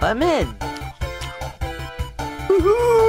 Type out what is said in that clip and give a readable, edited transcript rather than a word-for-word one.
I'm in. Woohoo!